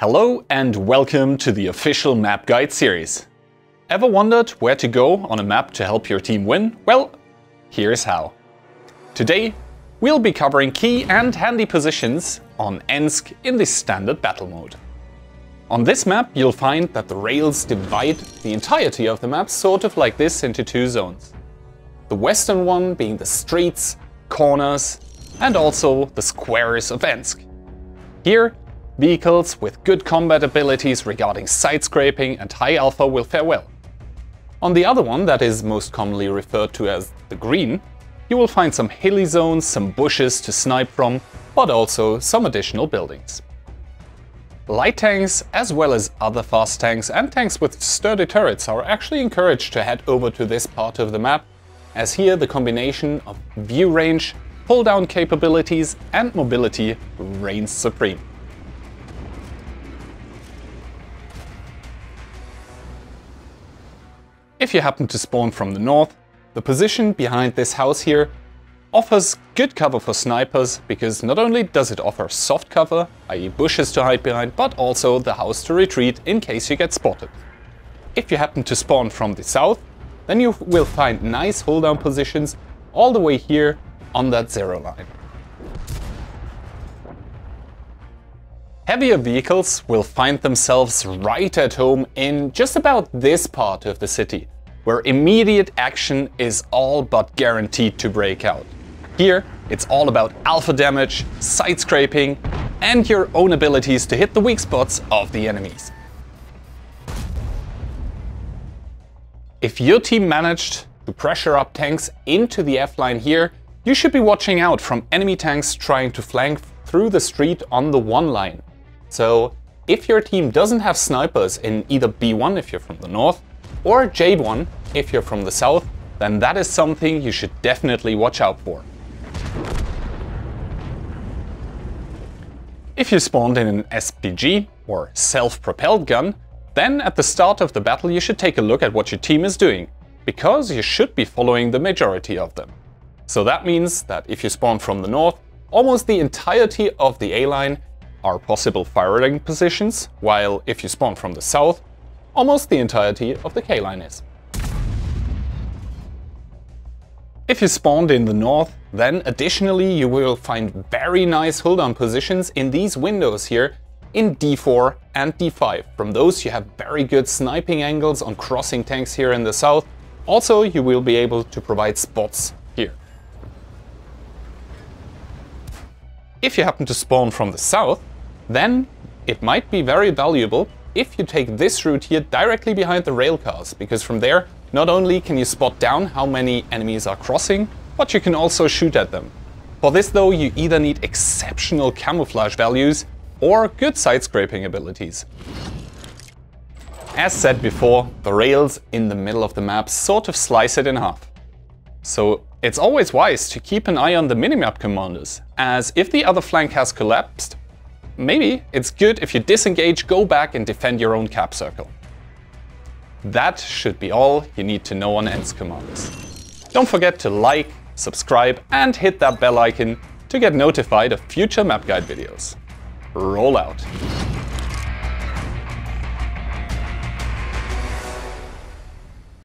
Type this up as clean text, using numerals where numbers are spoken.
Hello and welcome to the official map guide series. Ever wondered where to go on a map to help your team win? Well, here's how. Today we'll be covering key and handy positions on Ensk in the standard battle mode. On this map you'll find that the rails divide the entirety of the map sort of like this into two zones. The western one being the streets, corners and also the squares of Ensk. Here vehicles with good combat abilities regarding side scraping and high alpha will fare well. On the other one, that is most commonly referred to as the green, you will find some hilly zones, some bushes to snipe from, but also some additional buildings. Light tanks as well as other fast tanks and tanks with sturdy turrets are actually encouraged to head over to this part of the map, as here the combination of view range, pull down capabilities and mobility reigns supreme. If you happen to spawn from the north, the position behind this house here offers good cover for snipers because not only does it offer soft cover, i.e. bushes to hide behind, but also the house to retreat in case you get spotted. If you happen to spawn from the south, then you will find nice hold down positions all the way here on that zero line. Heavier vehicles will find themselves right at home in just about this part of the city, where immediate action is all but guaranteed to break out. Here it's all about alpha damage, side scraping and your own abilities to hit the weak spots of the enemies. If your team managed to pressure up tanks into the F-line here, you should be watching out from enemy tanks trying to flank through the street on the one line. So if your team doesn't have snipers in either B1 if you're from the north or J1 if you're from the south, then that is something you should definitely watch out for. If you spawned in an SPG or self-propelled gun, then at the start of the battle you should take a look at what your team is doing, because you should be following the majority of them. So that means that if you spawn from the north, almost the entirety of the A-line are possible firing positions, while if you spawn from the south, almost the entirety of the K-line is. If you spawned in the north, then additionally you will find very nice hold-down positions in these windows here in D4 and D5. From those you have very good sniping angles on crossing tanks here in the south. Also you will be able to provide spots here. If you happen to spawn from the south, then it might be very valuable if you take this route here directly behind the rail cars, because from there not only can you spot down how many enemies are crossing, but you can also shoot at them. For this though, you either need exceptional camouflage values or good side scraping abilities. As said before, the rails in the middle of the map sort of slice it in half. So it's always wise to keep an eye on the minimap commanders, as if the other flank has collapsed, maybe it's good if you disengage, go back and defend your own cap circle. That should be all you need to know on Ensk commanders. Don't forget to like, subscribe and hit that bell icon to get notified of future map guide videos. Roll out!